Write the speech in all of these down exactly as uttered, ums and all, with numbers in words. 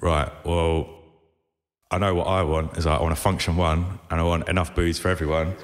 right, well, I know what I want is I want a function one and I want enough booze for everyone.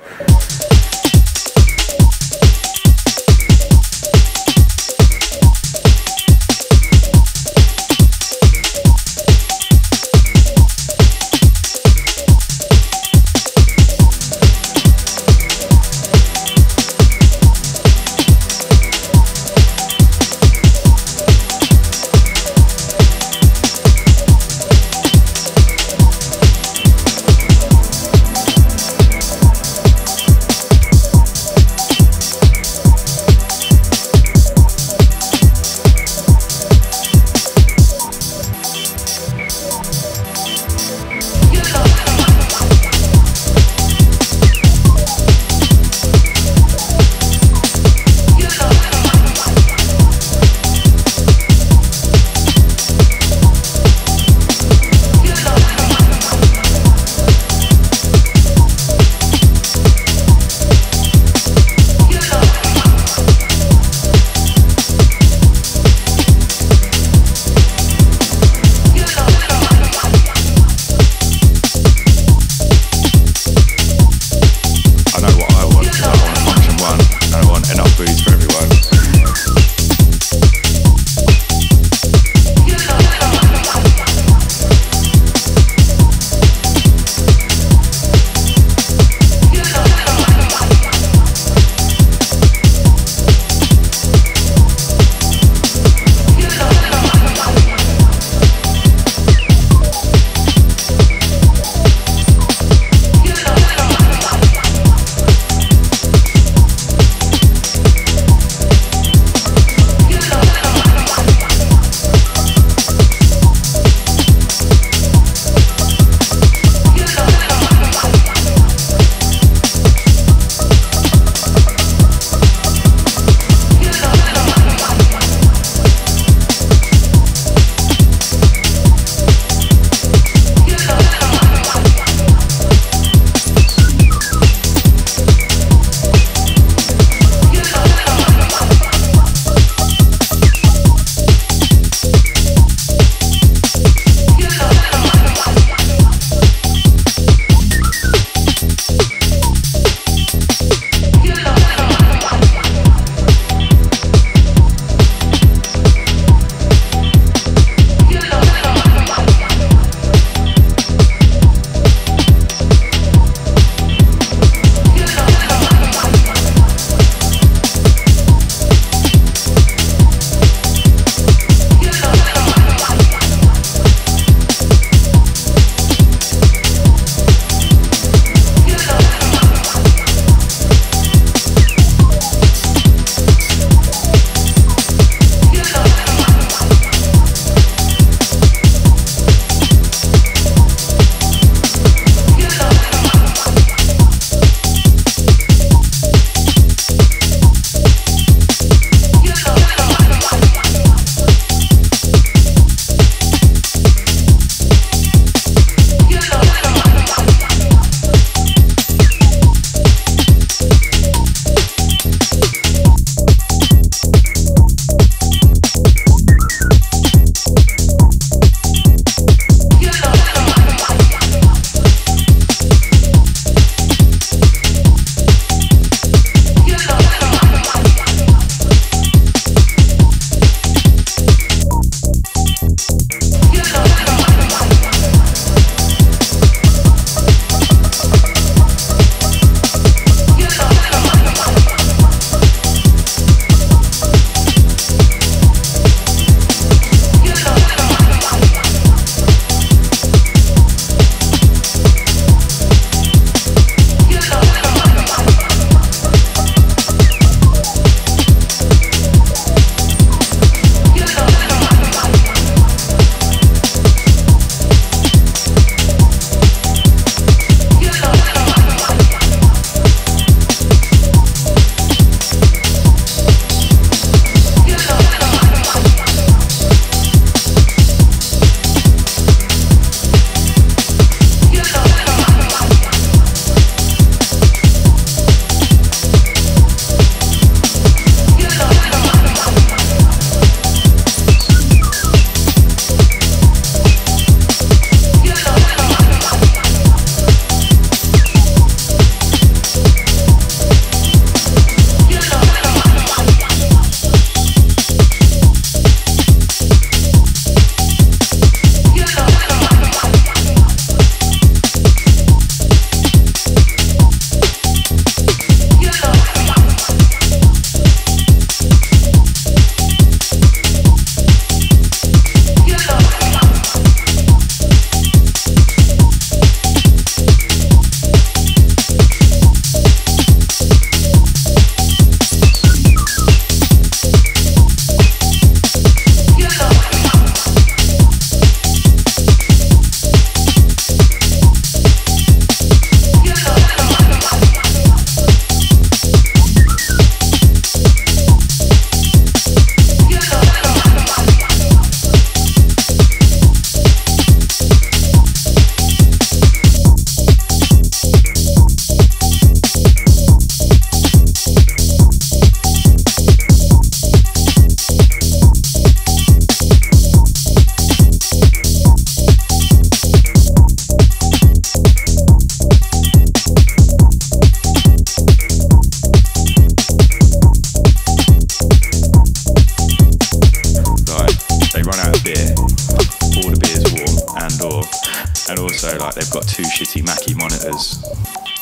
they've got two shitty Mackie monitors,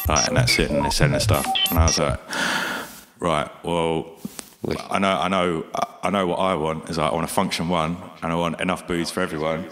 like, and that's it, and they send their stuff. And I was like, right, well, I know, I know, I know what I want is like, I want a Function One, and I want enough booths for everyone.